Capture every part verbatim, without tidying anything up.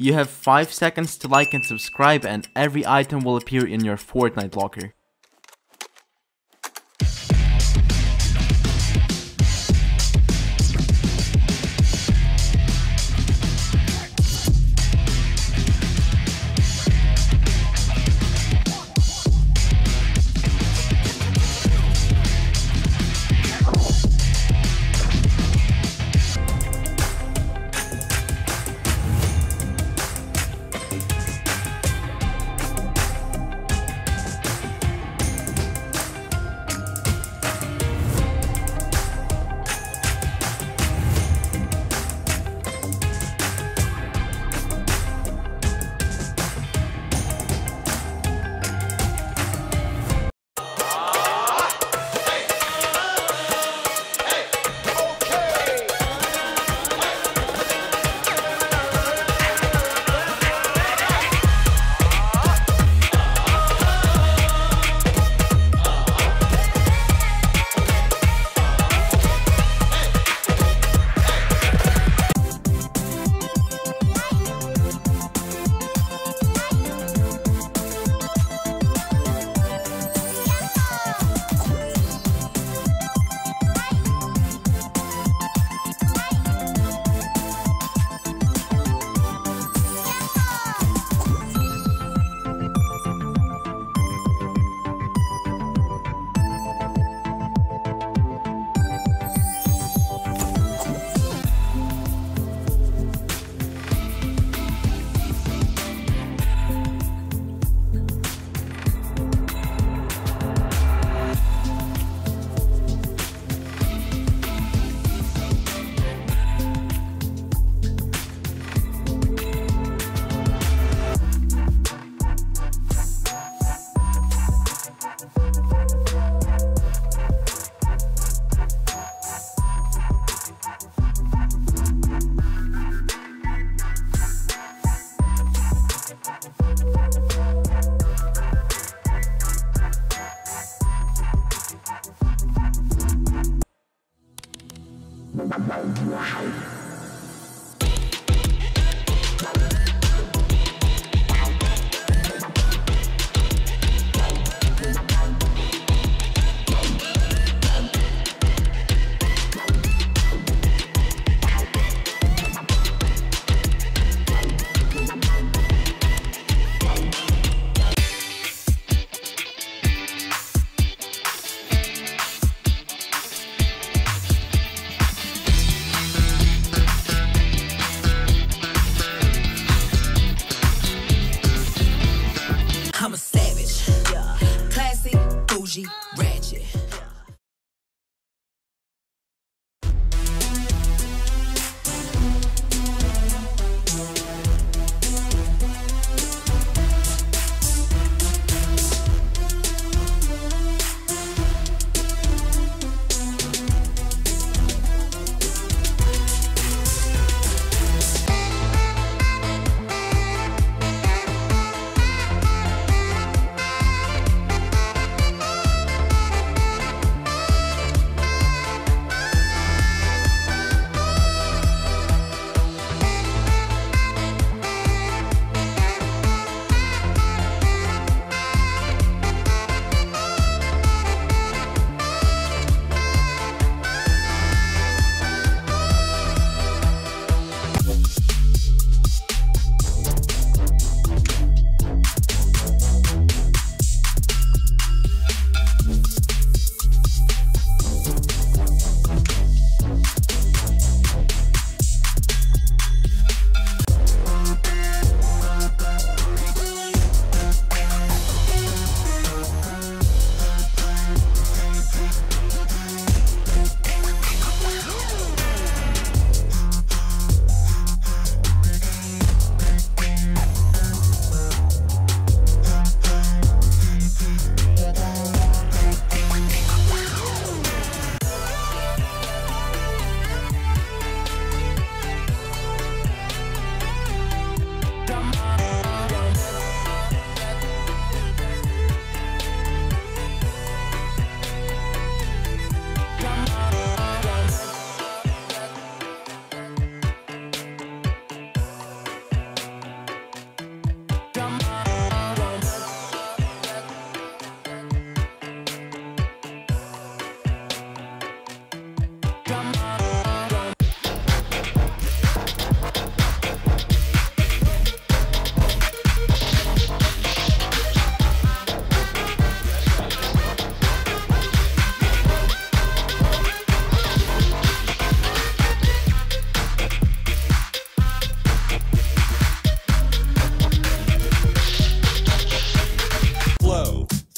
You have five seconds to like and subscribe, and every item will appear in your Fortnite locker.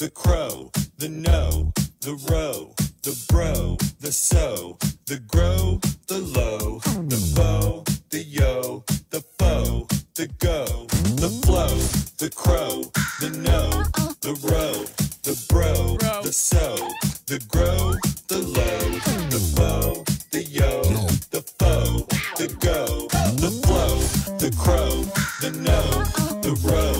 the crow, the no, the row, the bro, the so, the grow, the low, the bow, the yo, the foe, the go, the flow, the crow, the no, the row, the bro, the so, the grow, the low, the bow, the yo, the foe, the go, the flow, the crow, the no, the row.